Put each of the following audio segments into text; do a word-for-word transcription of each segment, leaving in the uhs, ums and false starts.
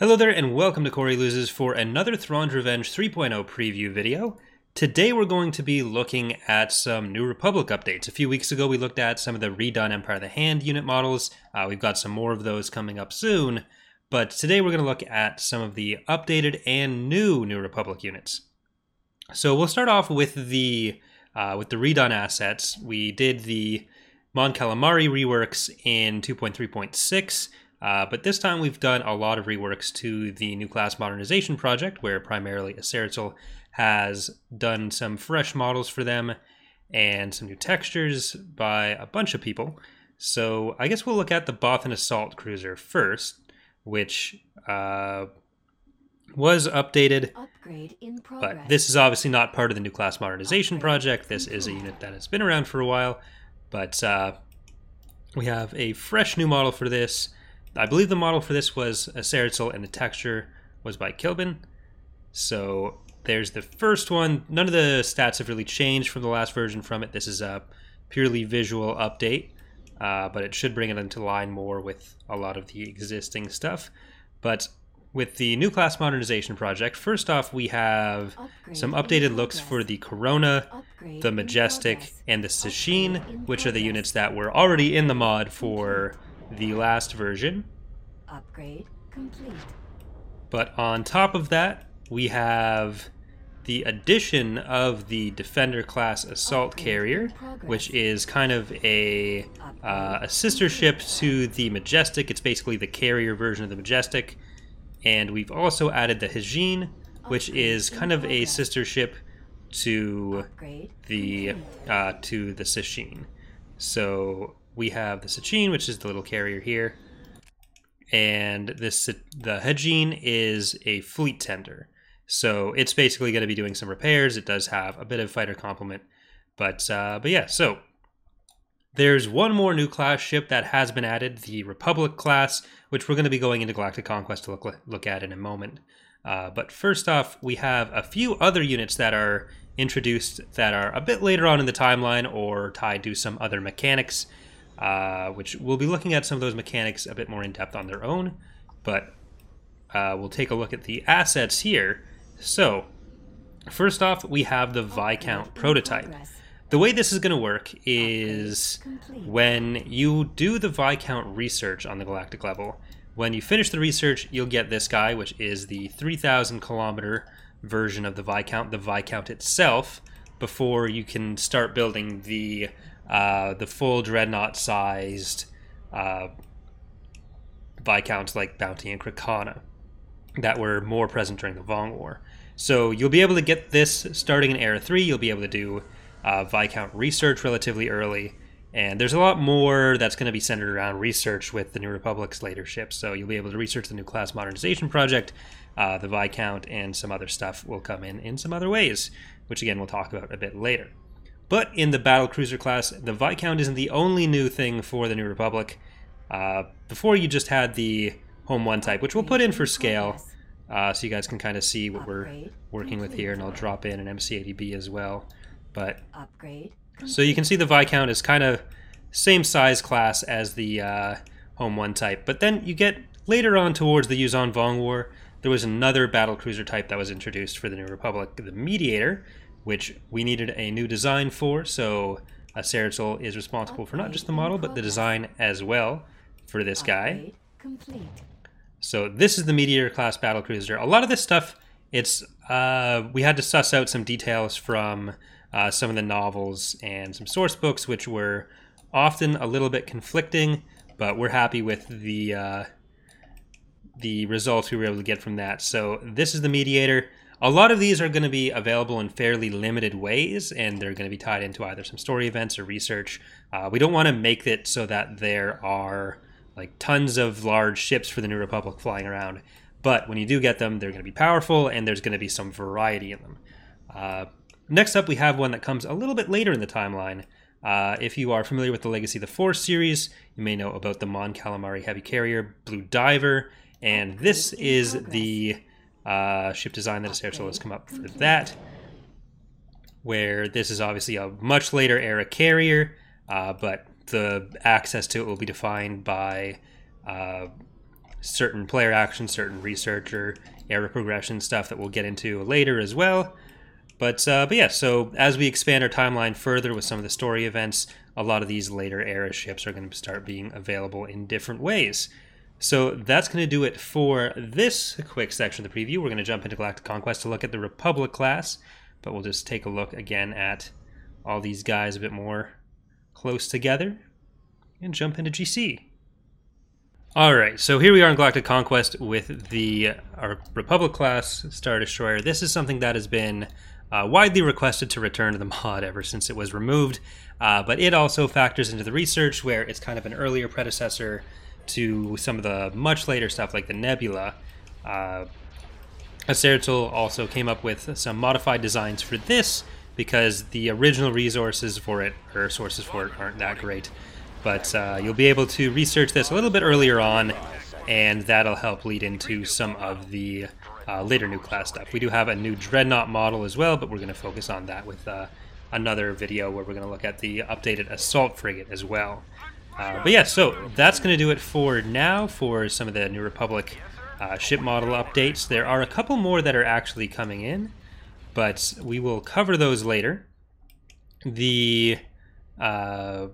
Hello there and welcome to Corey Loses for another Thrawn's Revenge three point oh preview video. Today we're going to be looking at some new Republic updates. A few weeks ago we looked at some of the redone Empire of the Hand unit models. Uh, we've got some more of those coming up soon, but today we're going to look at some of the updated and new New Republic units. So we'll start off with the uh, with the redone assets. We did the Mon Calamari reworks in two point three point six. Uh, but this time we've done a lot of reworks to the New Class Modernization project, where primarily Acertal has done some fresh models for them and some new textures by a bunch of people. So I guess we'll look at the Bothan Assault Cruiser first, which uh, was updated. Upgrade in progress. But this is obviously not part of the New Class Modernization Upgrade project. This is a unit that has been around for a while, but uh, we have a fresh new model for this. I believe the model for this was Assertzl and the texture was by Kilbin. So there's the first one. None of the stats have really changed from the last version from it. This is a purely visual update, uh, but it should bring it into line more with a lot of the existing stuff. But with the New Class Modernization project, first off, we have Upgrade some updated looks for the Corona, Upgrade the Majestic, and the Sacheen, which are the units that were already in the mod for the last version. Upgrade complete. But on top of that, we have the addition of the Defender class assault Upgrade carrier, which is kind of a uh, a sister ship to the Majestic. It's basically the carrier version of the Majestic, and we've also added the Hajen, which Upgrade is kind of a sister ship to Upgrade the uh, to the Sacheen. So we have the Sacheen, which is the little carrier here, and this the Hajen is a fleet tender. So it's basically going to be doing some repairs. It does have a bit of fighter complement, but uh, but yeah. So there's one more new class ship that has been added, the Republic class, which we're going to be going into Galactic Conquest to look look at in a moment. Uh, but first off, we have a few other units that are introduced that are a bit later on in the timeline or tied to some other mechanics. Uh, which we'll be looking at some of those mechanics a bit more in depth on their own, but uh, we'll take a look at the assets here. So, first off, we have the Viscount prototype. The way this is going to work is when you do the Viscount research on the galactic level, when you finish the research, you'll get this guy, which is the three thousand kilometer version of the Viscount, the Viscount itself, before you can start building the Uh, the full Dreadnought-sized uh, Viscounts like Bounty and Krakana that were more present during the Vong War. So you'll be able to get this starting in Era three. You'll be able to do uh, Viscount research relatively early. And there's a lot more that's going to be centered around research with the New Republic's later ships. So you'll be able to research the New Class Modernization Project, uh, the Viscount, and some other stuff will come in in some other ways, which again we'll talk about a bit later. But in the Battlecruiser class, the Viscount isn't the only new thing for the New Republic. Uh, before you just had the Home One type, which we'll put in for scale, uh, so you guys can kind of see what we're working with here, and I'll drop in an M C eighty B as well. But so you can see the Viscount is kind of same size class as the uh, Home One type. But then you get later on towards the Yuuzhan Vong War, there was another Battlecruiser type that was introduced for the New Republic, the Mediator, which we needed a new design for, so Saritzel is responsible for not just the model, but the design as well for this guy. So this is the Mediator class Battlecruiser. A lot of this stuff, it's uh, we had to suss out some details from uh, some of the novels and some source books, which were often a little bit conflicting, but we're happy with the, uh, the results we were able to get from that. So this is the Mediator. A lot of these are going to be available in fairly limited ways, and they're going to be tied into either some story events or research. Uh, we don't want to make it so that there are like tons of large ships for the New Republic flying around, but when you do get them, they're going to be powerful, and there's going to be some variety in them. Uh, next up, we have one that comes a little bit later in the timeline. Uh, if you are familiar with the Legacy of the Force series, you may know about the Mon Calamari heavy carrier, Blue Diver, and this is the Uh, ship design that Acertal has come up for that, where this is obviously a much later era carrier, uh, but the access to it will be defined by uh, certain player action, certain researcher, era progression stuff that we'll get into later as well. But uh, but yeah, so as we expand our timeline further with some of the story events, a lot of these later era ships are going to start being available in different ways. So that's going to do it for this quick section of the preview. We're going to jump into Galactic Conquest to look at the Republic class, but we'll just take a look again at all these guys a bit more close together and jump into G C. All right, so here we are in Galactic Conquest with the our Republic class Star Destroyer. This is something that has been uh, widely requested to return to the mod ever since it was removed, uh, but it also factors into the research where it's kind of an earlier predecessor to some of the much later stuff like the Nebula. Uh, Acertal also came up with some modified designs for this because the original resources for it, or sources for it, aren't that great. But uh, you'll be able to research this a little bit earlier on, and that'll help lead into some of the uh, later new class stuff. We do have a new Dreadnought model as well, but we're going to focus on that with uh, another video where we're going to look at the updated Assault Frigate as well. Uh, but yeah, so that's going to do it for now for some of the New Republic uh, ship model updates. There are a couple more that are actually coming in, but we will cover those later. The... Uh,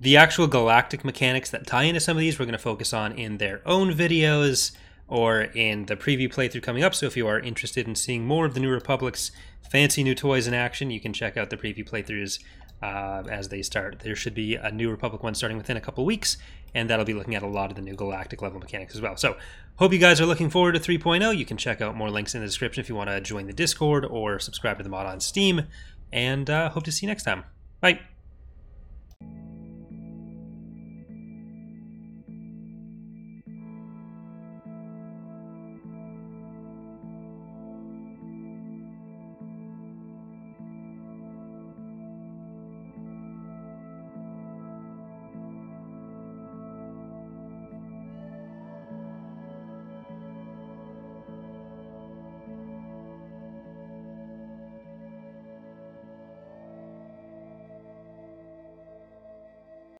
The actual galactic mechanics that tie into some of these, we're going to focus on in their own videos or in the preview playthrough coming up. So if you are interested in seeing more of the New Republic's fancy new toys in action, you can check out the preview playthroughs uh, as they start. There should be a New Republic one starting within a couple weeks, and that'll be looking at a lot of the new galactic level mechanics as well. So hope you guys are looking forward to three point oh. You can check out more links in the description if you want to join the Discord or subscribe to the mod on Steam. And uh, hope to see you next time. Bye.